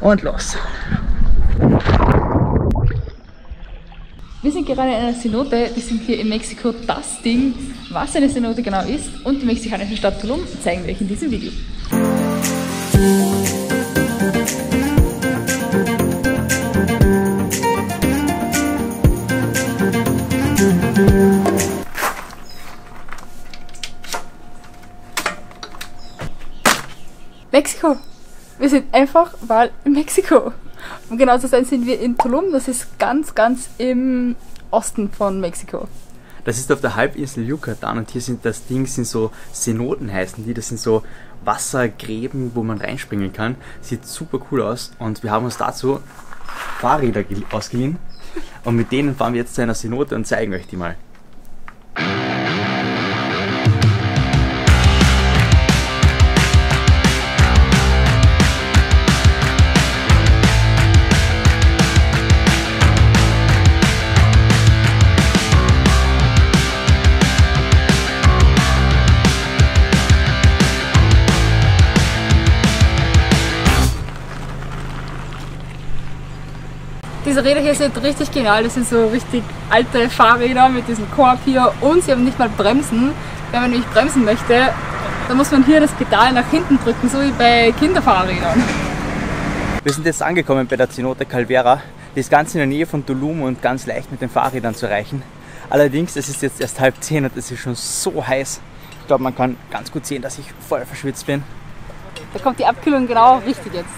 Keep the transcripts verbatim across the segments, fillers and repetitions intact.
Und los. Wir sind gerade in einer Cenote, wir sind hier in Mexiko. Das Ding, was eine Cenote genau ist, und die mexikanische Stadt Tulum zeigen wir euch in diesem Video. Mexiko! Wir sind einfach mal in Mexiko. Um genau zu sein, sind wir in Tulum. Das ist ganz, ganz im Osten von Mexiko. Das ist auf der Halbinsel Yucatan, und hier sind das Ding, sind so Cenoten heißen die. Das sind so Wassergräben, wo man reinspringen kann. Sieht super cool aus, und wir haben uns dazu Fahrräder ausgeliehen. Und mit denen fahren wir jetzt zu einer Cenote und zeigen euch die mal. Diese Räder hier sind richtig genial, das sind so richtig alte Fahrräder mit diesem Korb hier, und sie haben nicht mal Bremsen. Wenn man nämlich bremsen möchte, dann muss man hier das Pedal nach hinten drücken, so wie bei Kinderfahrrädern. Wir sind jetzt angekommen bei der Cenote Calavera, die ist ganz in der Nähe von Tulum und ganz leicht mit den Fahrrädern zu erreichen. Allerdings, es ist jetzt erst halb zehn und es ist schon so heiß. Ich glaube, man kann ganz gut sehen, dass ich voll verschwitzt bin. Da kommt die Abkühlung genau richtig jetzt.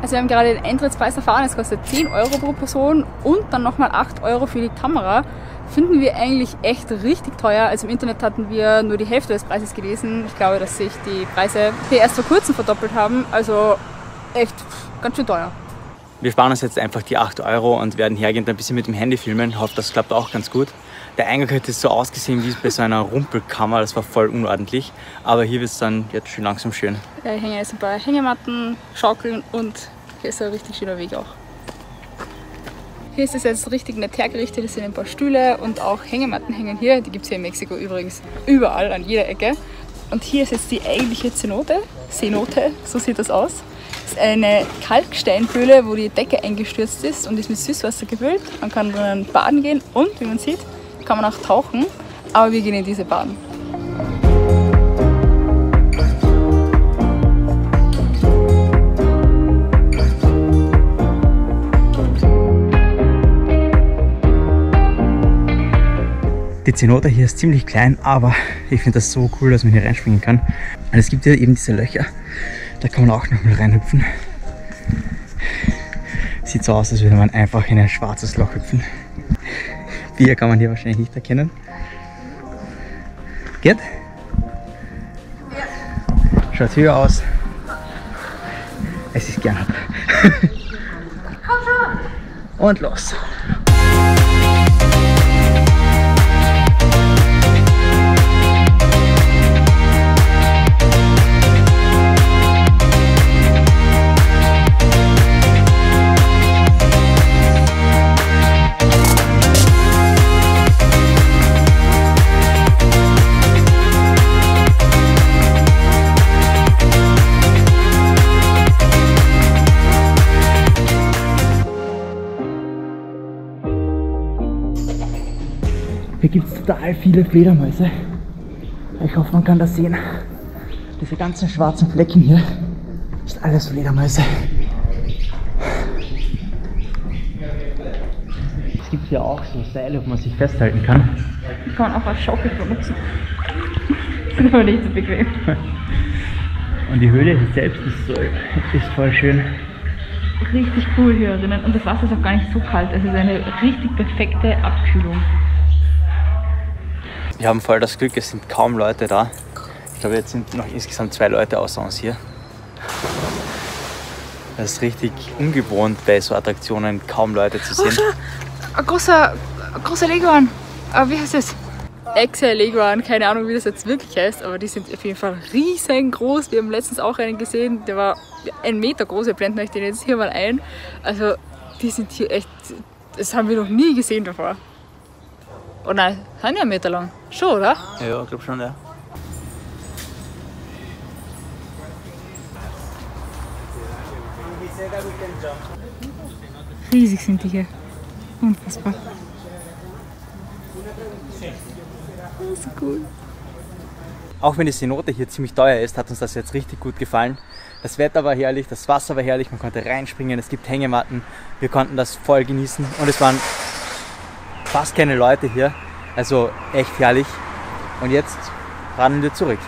Also wir haben gerade den Eintrittspreis erfahren, es kostet zehn Euro pro Person und dann nochmal acht Euro für die Kamera. Finden wir eigentlich echt richtig teuer. Also im Internet hatten wir nur die Hälfte des Preises gelesen. Ich glaube, dass sich die Preise hier erst vor kurzem verdoppelt haben. Also echt ganz schön teuer. Wir sparen uns jetzt einfach die acht Euro und werden hergehend ein bisschen mit dem Handy filmen. Ich hoffe, das klappt auch ganz gut. Der Eingang hat jetzt so ausgesehen wie bei so einer Rumpelkammer, das war voll unordentlich, aber hier wird es dann jetzt schön langsam schön. Ja, hier hängen jetzt ein paar Hängematten, Schaukeln, und hier ist ein richtig schöner Weg auch. Hier ist es jetzt richtig nett hergerichtet, es sind ein paar Stühle und auch Hängematten hängen hier, die gibt es hier in Mexiko übrigens überall, an jeder Ecke. Und hier ist jetzt die eigentliche Cenote, Cenote, so sieht das aus. Das ist eine Kalksteinhöhle, wo die Decke eingestürzt ist und ist mit Süßwasser gefüllt. Man kann drinnen baden gehen und, wie man sieht, kann man auch tauchen, aber wir gehen in diese Bahn. Die Cenote hier ist ziemlich klein, aber ich finde das so cool, dass man hier reinspringen kann. Und es gibt hier eben diese Löcher, da kann man auch nochmal reinhüpfen. Sieht so aus, als würde man einfach in ein schwarzes Loch hüpfen. Bier kann man hier wahrscheinlich nicht erkennen. Geht? Ja. Schaut höher aus. Es ist gern. Komm schon! Und los! Hier gibt es total viele Fledermäuse. Ich hoffe, man kann das sehen. Diese ganzen schwarzen Flecken hier, ist alles Fledermäuse. Es gibt hier auch so Seile, wo man sich festhalten kann. Die kann man auch als Schaukel benutzen. Sind aber nicht so bequem. Und die Höhle selbst ist, so, ist voll schön. Richtig cool hier drinnen. Und das Wasser ist auch gar nicht so kalt. Es ist eine richtig perfekte Abkühlung. Wir haben voll das Glück, es sind kaum Leute da. Ich glaube, jetzt sind noch insgesamt zwei Leute außer uns hier. Das ist richtig ungewohnt, bei so Attraktionen kaum Leute zu sehen. Oh, ein großer, ein großer Leguan. Aber wie heißt das? Echse, Leguan, keine Ahnung, wie das jetzt wirklich heißt, aber die sind auf jeden Fall riesengroß. Wir haben letztens auch einen gesehen, der war ein Meter groß. Wir blenden euch den jetzt hier mal ein. Also, die sind hier echt, das haben wir noch nie gesehen davor. Oh nein, sind ja einen Meter lang. Schon, oder? Ja, ich glaube schon, ja. Riesig sind die hier. Unfassbar. Das ist cool. Auch wenn die Cenote hier ziemlich teuer ist, hat uns das jetzt richtig gut gefallen. Das Wetter war herrlich, das Wasser war herrlich, man konnte reinspringen, es gibt Hängematten. Wir konnten das voll genießen und es waren fast keine Leute hier. Also echt herrlich. Und jetzt radeln wir zurück.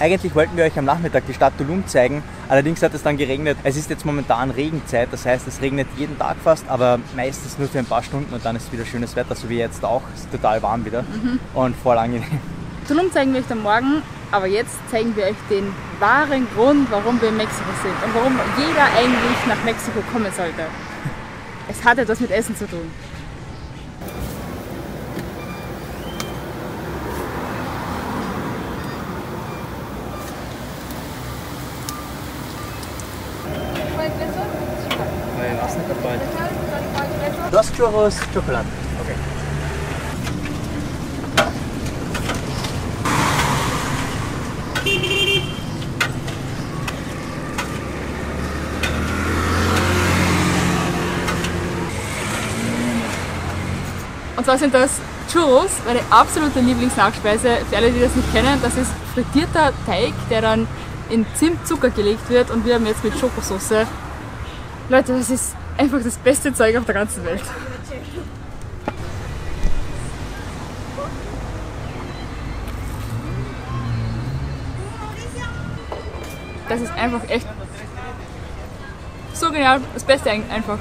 Eigentlich wollten wir euch am Nachmittag die Stadt Tulum zeigen, allerdings hat es dann geregnet. Es ist jetzt momentan Regenzeit, das heißt es regnet jeden Tag fast, aber meistens nur für ein paar Stunden und dann ist wieder schönes Wetter, so wie jetzt auch. Es ist total warm wieder mhm. und voll angenehm. Tulum zeigen wir euch dann morgen, aber jetzt zeigen wir euch den wahren Grund, warum wir in Mexiko sind und warum jeder eigentlich nach Mexiko kommen sollte. Es hat etwas mit Essen zu tun. Dos churros, Schokolade. Okay. Und zwar sind das Churros, meine absolute Lieblingsnachspeise. Für alle, die das nicht kennen, das ist frittierter Teig, der dann in Zimtzucker gelegt wird und wir haben jetzt mit Schokosauce. Leute, das ist einfach das beste Zeug auf der ganzen Welt. Das ist einfach echt so genial, das Beste einfach.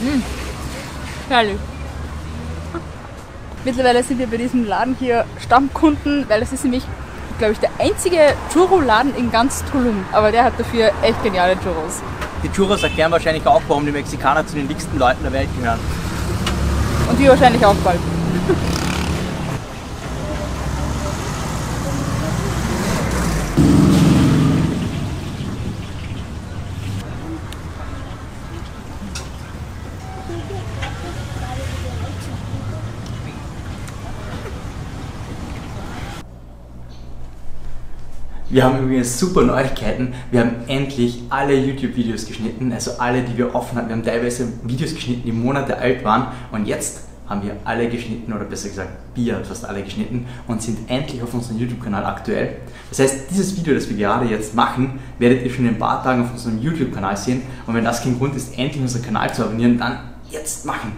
Mmh. Herrlich. Mittlerweile sind wir bei diesem Laden hier Stammkunden, weil es ist nämlich, glaube ich, der einzige Churro-Laden in ganz Tulum. Aber der hat dafür echt geniale Churros. Die Churros erklären wahrscheinlich auch, warum die Mexikaner zu den dicksten Leuten der Welt gehören. Und die wahrscheinlich auch bald. Wir haben übrigens super Neuigkeiten, wir haben endlich alle YouTube-Videos geschnitten, also alle, die wir offen hatten. Wir haben teilweise Videos geschnitten, die Monate alt waren und jetzt haben wir alle geschnitten, oder besser gesagt, wir haben fast alle geschnitten und sind endlich auf unserem YouTube-Kanal aktuell. Das heißt, dieses Video, das wir gerade jetzt machen, werdet ihr schon in ein paar Tagen auf unserem YouTube-Kanal sehen und wenn das kein Grund ist, endlich unseren Kanal zu abonnieren, dann jetzt machen!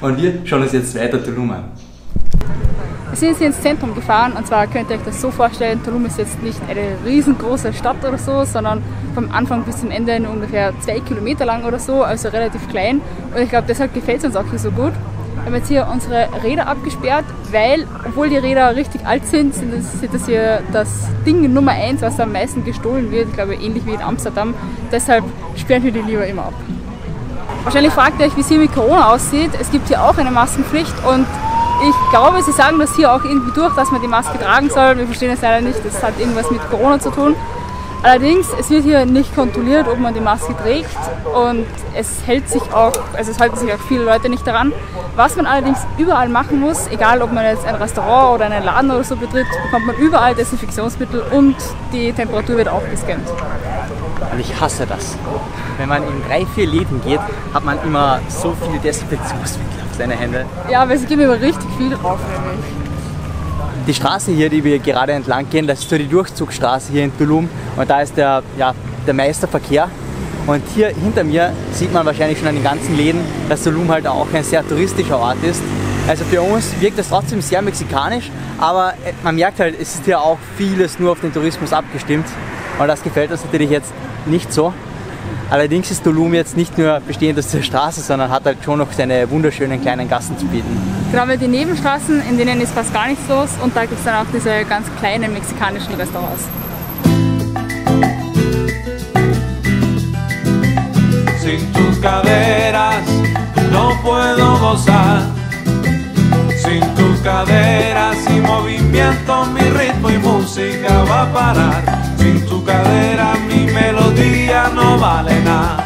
Und wir schauen uns jetzt weiter Tulum an. Wir sind jetzt ins Zentrum gefahren und zwar könnt ihr euch das so vorstellen, Tulum ist jetzt nicht eine riesengroße Stadt oder so, sondern vom Anfang bis zum Ende nur ungefähr zwei Kilometer lang oder so, also relativ klein und ich glaube deshalb gefällt es uns auch hier so gut. Wir haben jetzt hier unsere Räder abgesperrt, weil, obwohl die Räder richtig alt sind, sind das, sind das hier das Ding Nummer eins, was am meisten gestohlen wird, ich glaube ähnlich wie in Amsterdam, deshalb sperren wir die lieber immer ab. Wahrscheinlich fragt ihr euch, wie es hier mit Corona aussieht, es gibt hier auch eine Maskenpflicht und ich glaube, sie sagen das hier auch irgendwie durch, dass man die Maske tragen soll. Wir verstehen es leider nicht, das hat irgendwas mit Corona zu tun. Allerdings, es wird hier nicht kontrolliert, ob man die Maske trägt und es hält sich auch, also es halten sich auch viele Leute nicht daran. Was man allerdings überall machen muss, egal ob man jetzt ein Restaurant oder einen Laden oder so betritt, bekommt man überall Desinfektionsmittel und die Temperatur wird auch gescannt. Und ich hasse das. Wenn man in drei, vier Läden geht, hat man immer so viele Desinfektionsmittel auf seine Hände. Ja, aber es gibt immer richtig viel drauf, nämlich. Die Straße hier, die wir gerade entlang gehen, das ist so die Durchzugsstraße hier in Tulum. Und da ist der, ja, der meiste Verkehr. Und hier hinter mir sieht man wahrscheinlich schon an den ganzen Läden, dass Tulum halt auch ein sehr touristischer Ort ist. Also für uns wirkt das trotzdem sehr mexikanisch, aber man merkt halt, es ist hier auch vieles nur auf den Tourismus abgestimmt. Und das gefällt uns natürlich jetzt nicht so. Allerdings ist Tulum jetzt nicht nur bestehend aus der Straße, sondern hat halt schon noch seine wunderschönen kleinen Gassen zu bieten. Genau, wir haben die Nebenstraßen, in denen ist fast gar nichts los und da gibt es dann auch diese ganz kleinen mexikanischen Restaurants. Sin tus caderas no puedo gozar. Sin tus caderas y movimiento, mi ritmo y música va a parar. Sin tu cadera mi melodía no vale nada.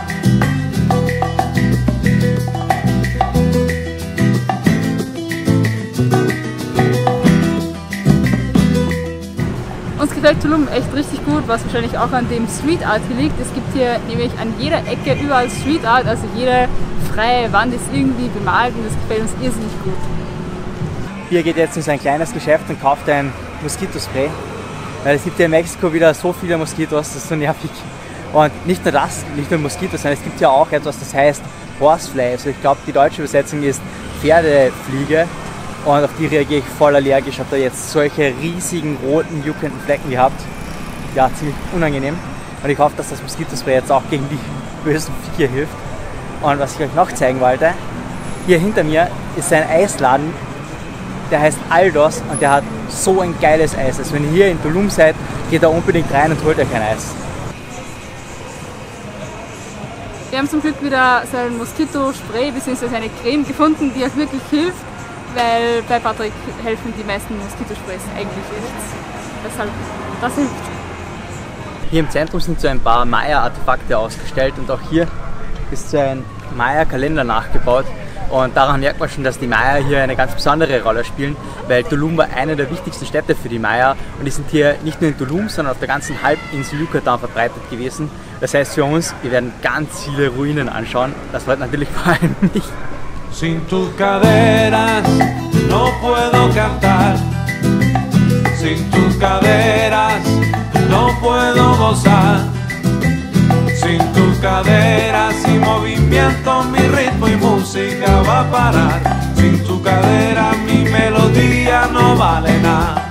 gefällt Tulum echt richtig gut, was wahrscheinlich auch an dem Street Art liegt. Es gibt hier nämlich an jeder Ecke überall Street Art, also jede freie Wand ist irgendwie bemalt und das gefällt uns irrsinnig gut. Hier geht jetzt in so ein kleines Geschäft und kauft ein Moskitospray, weil es gibt ja in Mexiko wieder so viele Moskitos, das ist so nervig. Und nicht nur das, nicht nur Moskitos, sondern es gibt ja auch etwas, das heißt Horsefly. Also ich glaube, die deutsche Übersetzung ist Pferdefliege. Und auf die reagiere ich voll allergisch. Ich habe da jetzt solche riesigen, roten, juckenden Flecken gehabt. Ja, ziemlich unangenehm. Und ich hoffe, dass das Moskitospray jetzt auch gegen die bösen Viecher hilft. Und was ich euch noch zeigen wollte, hier hinter mir ist ein Eisladen, der heißt Aldos und der hat so ein geiles Eis. Also wenn ihr hier in Tulum seid, geht da unbedingt rein und holt euch ein Eis. Wir haben zum Glück wieder so ein Moskitospray bzw. eine Creme gefunden, die auch wirklich hilft. Weil bei Patrick helfen die meisten Moskitosprays eigentlich nichts. Deshalb, das hilft. Hier im Zentrum sind so ein paar Maya-Artefakte ausgestellt und auch hier ist so ein Maya-Kalender nachgebaut. Und daran merkt man schon, dass die Maya hier eine ganz besondere Rolle spielen, weil Tulum war eine der wichtigsten Städte für die Maya und die sind hier nicht nur in Tulum, sondern auf der ganzen Halbinsel Yucatan verbreitet gewesen. Das heißt für uns, wir werden ganz viele Ruinen anschauen. Das wollte natürlich vor allem nicht. Sin tus caderas no puedo cantar, sin tus caderas no puedo gozar, sin tus caderas y movimiento mi ritmo y música va a parar, sin tu cadera mi melodía no vale nada.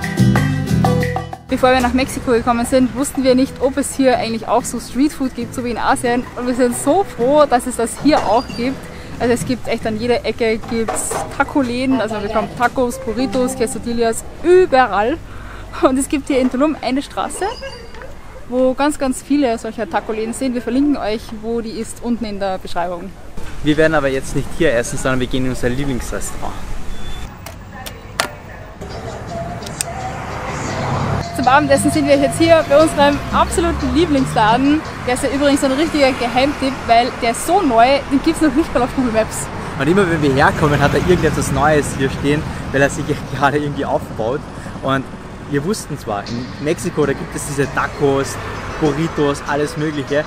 Bevor wir nach Mexiko gekommen sind, wussten wir nicht, ob es hier eigentlich auch so Streetfood gibt, so wie in Asien, und wir sind so froh, dass es das hier auch gibt. Also es gibt echt an jeder Ecke gibt's Taco-Läden, also man bekommt Tacos, Burritos, Quesadillas, überall. Und es gibt hier in Tulum eine Straße, wo ganz, ganz viele solcher Taco-Läden sind. Wir verlinken euch, wo die ist, unten in der Beschreibung. Wir werden aber jetzt nicht hier essen, sondern wir gehen in unser Lieblingsrestaurant. Zum Abendessen sind wir jetzt hier bei unserem absoluten Lieblingsladen. Der ist ja übrigens so ein richtiger Geheimtipp, weil der ist so neu, den gibt es noch nicht mal auf Google Maps. Und immer wenn wir herkommen, hat er irgendetwas Neues hier stehen, weil er sich gerade irgendwie aufbaut. Und wir wussten zwar, in Mexiko, da gibt es diese Tacos, Burritos, alles mögliche.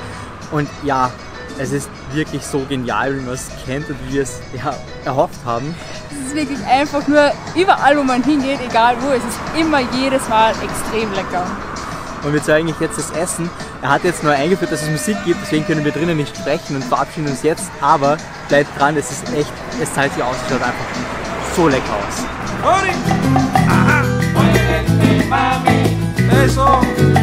Und ja, es ist wirklich so genial, wie man es kennt und wie wir es ja, erhofft haben. Es ist wirklich einfach nur überall, wo man hingeht, egal wo, es ist immer jedes Mal extrem lecker. Und wir zeigen euch jetzt das Essen. Er hat jetzt neu eingeführt, dass es Musik gibt, deswegen können wir drinnen nicht sprechen und verabschieden uns jetzt. Aber bleibt dran, es ist echt, es zahlt sich aus, es schaut einfach so lecker aus.